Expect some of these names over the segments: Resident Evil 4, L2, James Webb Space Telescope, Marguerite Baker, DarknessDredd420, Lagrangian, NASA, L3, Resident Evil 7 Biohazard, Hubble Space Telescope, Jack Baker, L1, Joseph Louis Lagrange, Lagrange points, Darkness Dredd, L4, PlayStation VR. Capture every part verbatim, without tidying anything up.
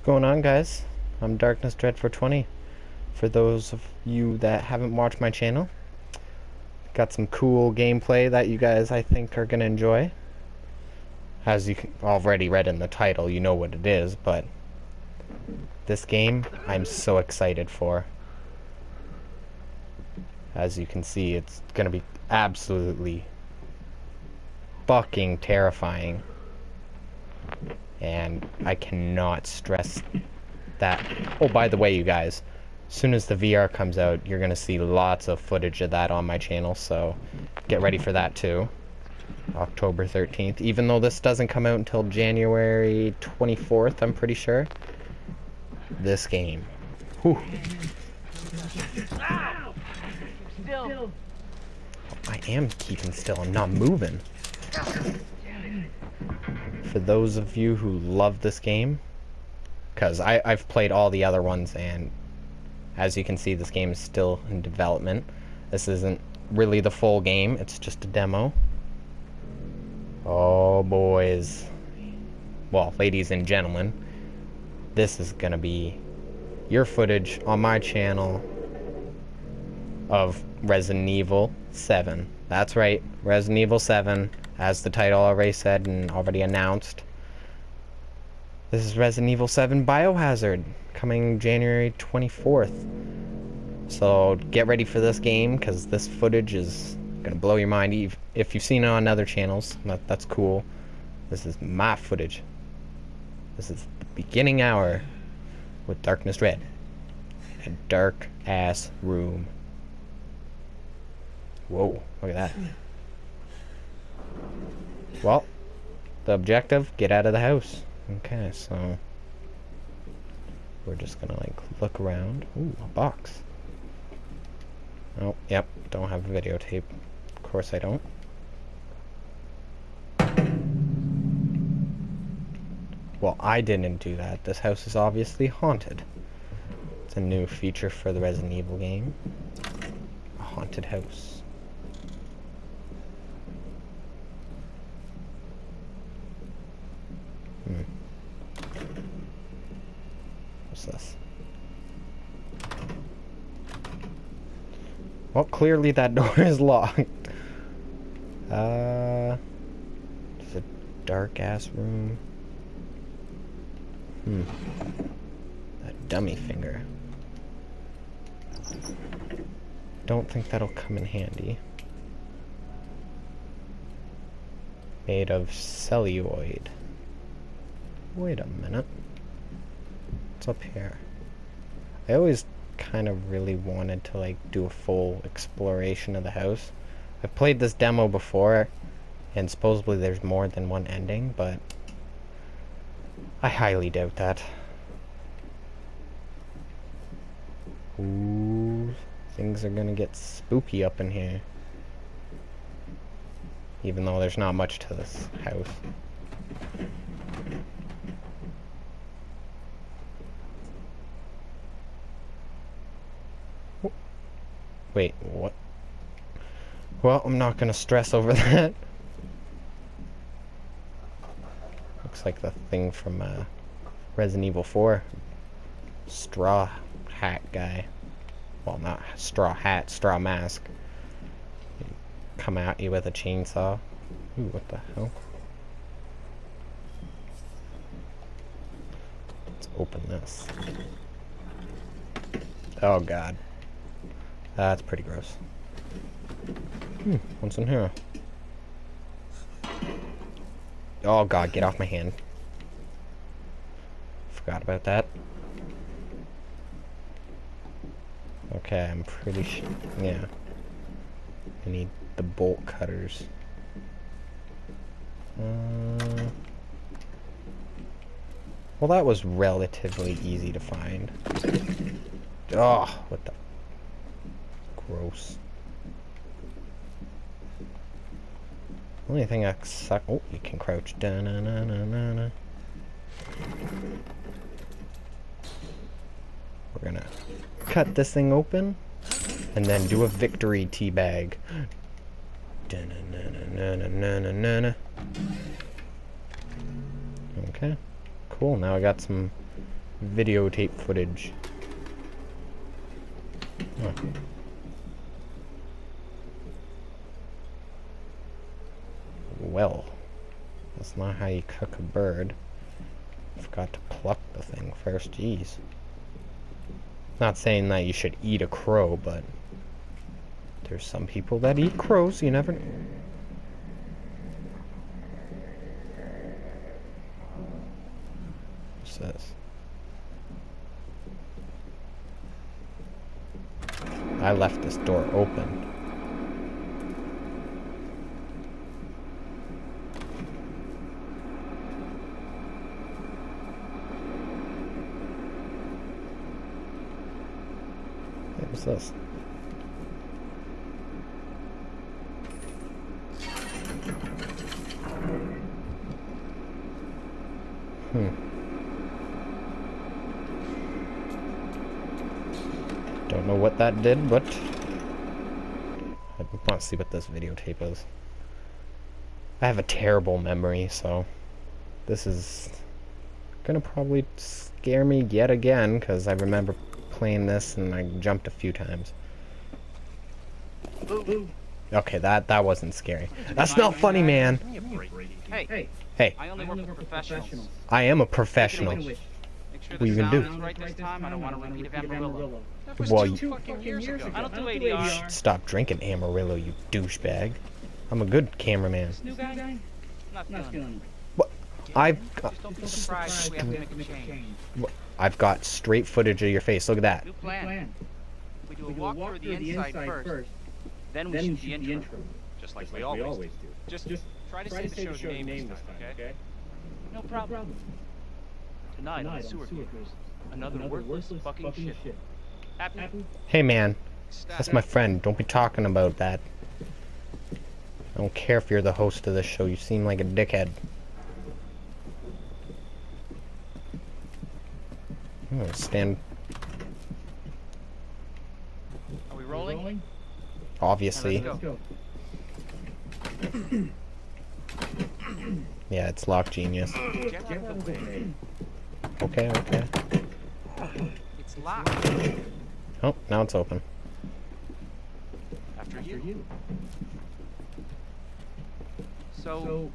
What's going on, guys? I'm Darkness Dredd four twenty. For those of you that haven't watched my channel, got some cool gameplay that you guys I think are gonna enjoy. As you already read in the title, you know what it is, but this game I'm so excited for. As you can see, it's gonna be absolutely fucking terrifying. And I cannot stress that. Oh, by the way, you guys, as soon as the V R comes out, you're gonna see lots of footage of that on my channel, so get ready for that too. October thirteenth, even though this doesn't come out until January twenty-fourth, I'm pretty sure. This game. Whew. Still. I am keeping still, I'm not moving. For those of you who love this game, because I've played all the other ones, and as you can see, this game is still in development. This isn't really the full game, it's just a demo. Oh boys, well, ladies and gentlemen, this is gonna be your footage on my channel of Resident Evil seven. That's right, Resident Evil seven. As the title already said and already announced, this is Resident Evil seven Biohazard, coming January twenty-fourth. So get ready for this game, because this footage is going to blow your mind. If you've seen it on other channels, that, that's cool. This is my footage. This is the beginning hour with Darkness Dredd. A dark ass room. Whoa, look at that. Well, the objective, get out of the house. Okay, so we're just gonna like look around. Ooh, a box. Oh, yep, don't have a videotape. Of course I don't. Well, I didn't do that. This house is obviously haunted. It's a new feature for the Resident Evil game. A haunted house. This. Well, clearly that door is locked. Uh, it's a dark ass room. Hmm. That dummy finger. Don't think that'll come in handy. Made of celluloid. Wait a minute. What's up here? I always kind of really wanted to like do a full exploration of the house. I played this demo before, and supposedly there's more than one ending, but I highly doubt that. Ooh, things are gonna get spooky up in here. Even though there's not much to this house. Wait, what? Well, I'm not gonna stress over that. Looks like the thing from uh, Resident Evil four. Straw hat guy. Well, not straw hat, straw mask. Come at you with a chainsaw. Ooh, what the hell? Let's open this. Oh god. That's pretty gross. Hmm, what's in here? Oh god, get off my hand. Forgot about that. Okay, I'm pretty sure. Yeah. I need the bolt cutters. Uh, well, that was relatively easy to find. Oh, what the... Gross. Only thing I suck. Oh, you can crouch. Da na na na na na. We're gonna cut this thing open and then do a victory teabag. Da na na na na na na na na. Okay. Cool. Now I got some videotape footage. Huh. Well, that's not how you cook a bird. Forgot to pluck the thing first, jeez. Not saying that you should eat a crow, but there's some people that eat crows, you never... What's this? I left this door open. What's this? Hmm. Don't know what that did, but I want to see what this videotape is. I have a terrible memory, so this is gonna probably scare me yet again, because I remember playing this and I jumped a few times. Okay, that that wasn't scary. That's not funny, man. Hey, hey. I only work with professionals. I am a professional. Make sure the sound is right this time. I don't want to repeat Amarillo. That was two fucking years ago. I don't do A D R. You should stop drinking Amarillo, you douchebag. I'm a good cameraman. This new guy? Not feeling it. I've got, I've got straight footage of your face. Look at that. New plan. We do a walk through the inside first. Then we shoot the intro. Just like we always do. Just try to say the show's name this time, okay? No problem. Tonight on Sewer Cruise. Another worthless fucking shit. Hey man, that's my friend. Don't be talking about that. I don't care if you're the host of this show. You seem like a dickhead. Oh, stand. Are we rolling? Obviously. Let's go. Yeah, it's locked, genius. Okay, okay. It's locked. Oh, now it's open. After you. So,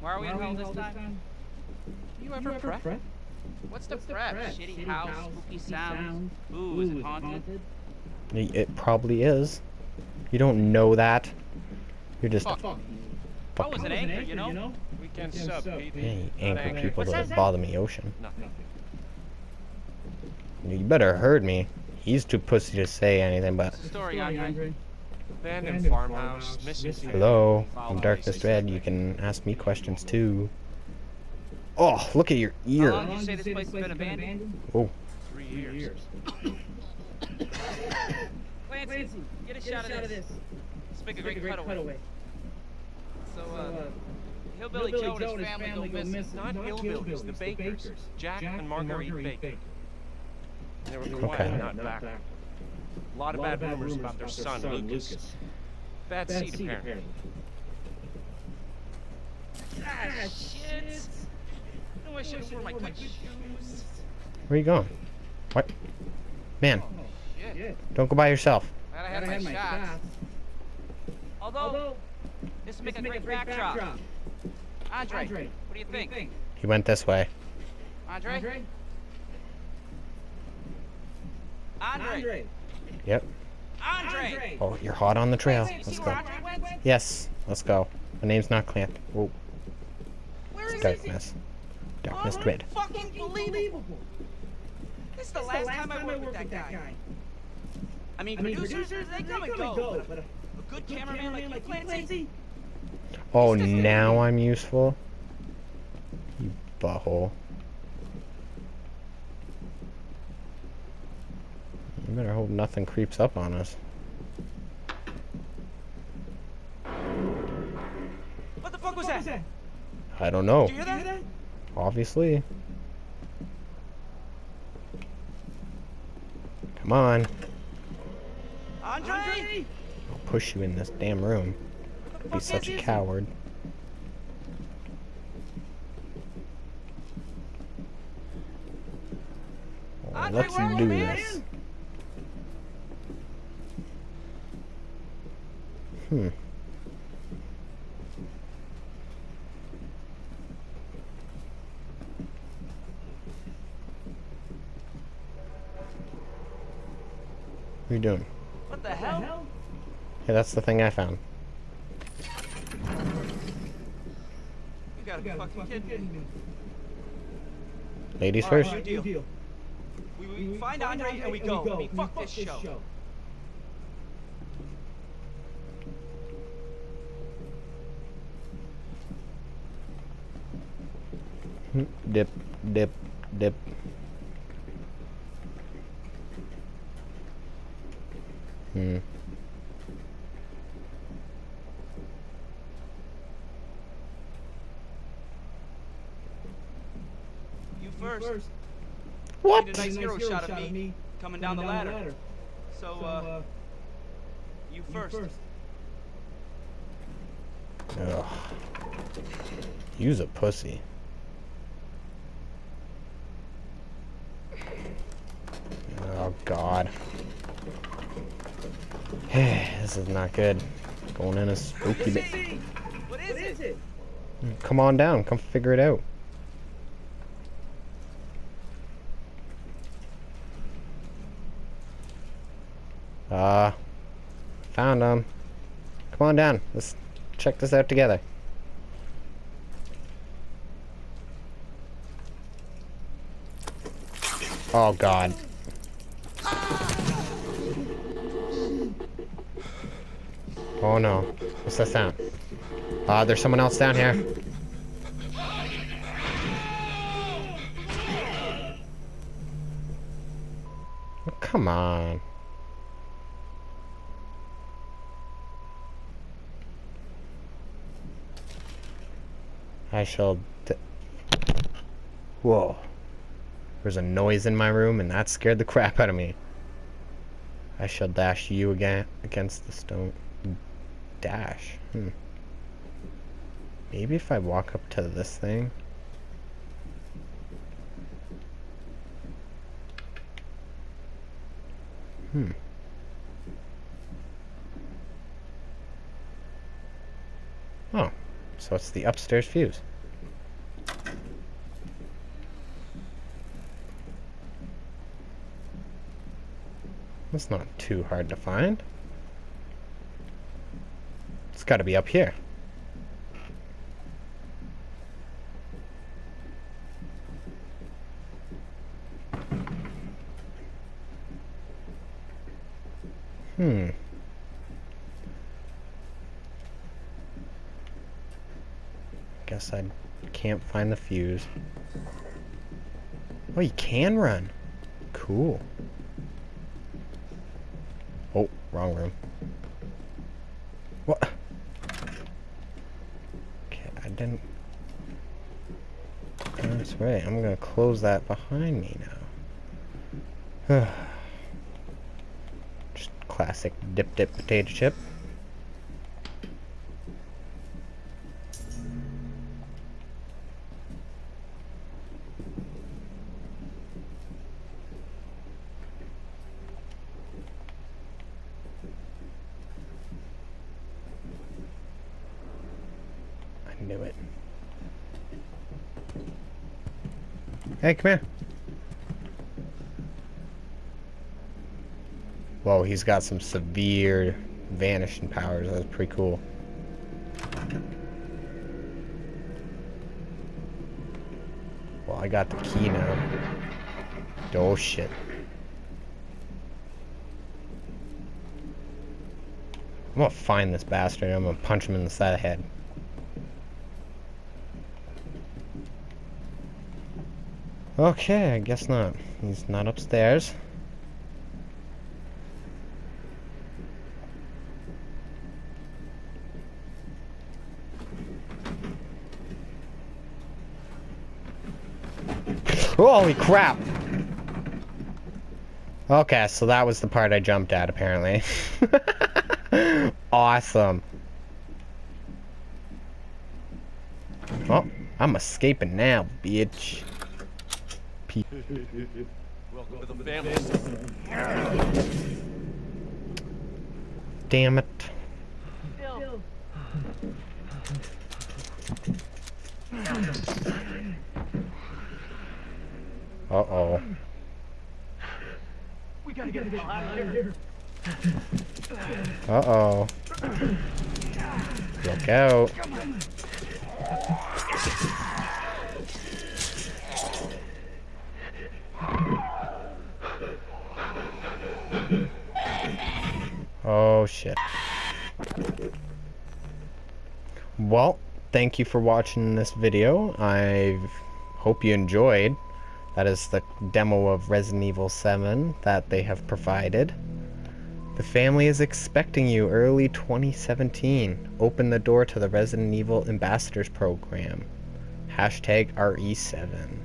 where are we at home this time? Do you ever prep? What's the, What's the prep? prep? Shitty, Shitty house, house, spooky sounds. Ooh, is it haunted? It probably is. You don't know that. You're just fuck. Fuck. I was an anchor, you know? We can sub, hey, anchor people that bother me, Ocean. Nothing. You better heard me. He's too pussy to say anything, but... Story, Andre. Abandoned farmhouse. Hello, I'm Darkness Dread. You can ask me questions, too. Oh, look at your ear. How long did you say this place has been abandoned? Oh. Three years. Clancy, get a shot of this. Let's make a great cutaway. So, uh, Hillbilly Joe and his family go missing. Not hillbillies, the Bakers. Jack and Marguerite Baker. They were quiet, not back. A lot of bad rumors about their son, Lucas. Bad seed, apparently. Ah, shit. I should have worn my cut shoes. Where are you going? What? Man. Oh, shit. Don't go by yourself. Glad I had my, my shots. shots. Although, Although, this would make a great backdrop. backdrop. Andre, Andre, what do you think? He went this way. Andre? Andre? Andre! Yep. Andre! Oh, you're hot on the trail. Wait, wait, let's go. Yes, let's go. My name's not Clamp. Whoa. Where it's darkness. Darkness Dread. Fucking believable. This is the last, the last time, time I worked with, with that guy. guy. I mean, I mean producers, producers, they come and go. go but a, a good cameraman like, like you, Clancy. Oh, now thing. I'm useful? You butthole. You better hope nothing creeps up on us. What the fuck was that? that? I don't know. Did you hear that? Obviously. Come on. Andre! I'll push you in this damn room. Don't be such a coward. God, let's do this. Hmm. What are you doing? What the hell? Hey, that's the thing I found. You gotta be fucking kidding me. Ladies first. Right, deal. Deal. We, we, we find Andre and, and we go. We, go. we, we fuck, fuck this, this show. show. Dip, dip, dip. Hmm. First. What? Did a nice hero shot, shot at me coming down, down the ladder. ladder. So, uh, you first. Ugh. Use a pussy. Oh God. This is not good. Going in a spooky bit. What is it? What is it? Come on down. Come figure it out. Uh, found them. Come on down. Let's check this out together. Oh God. Oh no. What's that sound? Uh, there's someone else down here. Oh, come on. I shall d- Whoa. There's a noise in my room and that scared the crap out of me. I shall dash you again against the stone. Dash. Hmm. Maybe if I walk up to this thing. Hmm. Oh. So it's the upstairs fuse. That's not too hard to find. It's got to be up here. Hmm. Guess I can't find the fuse. Oh, you can run. Cool. Oh, wrong room. What? Okay, I didn't... That's right, I'm gonna close that behind me now. Just classic dip dip potato chip. Knew it. Hey, come here. Whoa, he's got some severe vanishing powers. That's pretty cool. Well, I got the key now. Oh shit. I'm gonna find this bastard and I'm gonna punch him in the side of the head. Okay, I guess not. He's not upstairs. Holy crap! Okay, so that was the part I jumped at, apparently. Awesome. Oh, I'm escaping now, bitch. Welcome to the family. Damn it. Bill. Uh-oh. We gotta get the hell out of here. Uh-oh. Look out. Oh, shit. Well, thank you for watching this video. I hope you enjoyed. That is the demo of Resident Evil seven that they have provided. The family is expecting you early twenty seventeen. Open the door to the Resident Evil Ambassadors Program. Hashtag R E seven.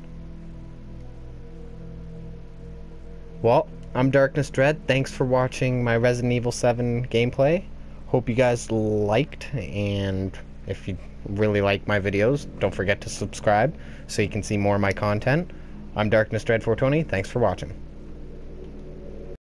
Well, I'm DarknessDredd. Thanks for watching my Resident Evil seven gameplay. Hope you guys liked, and if you really like my videos, don't forget to subscribe so you can see more of my content. I'm DarknessDredd four twenty. Thanks for watching.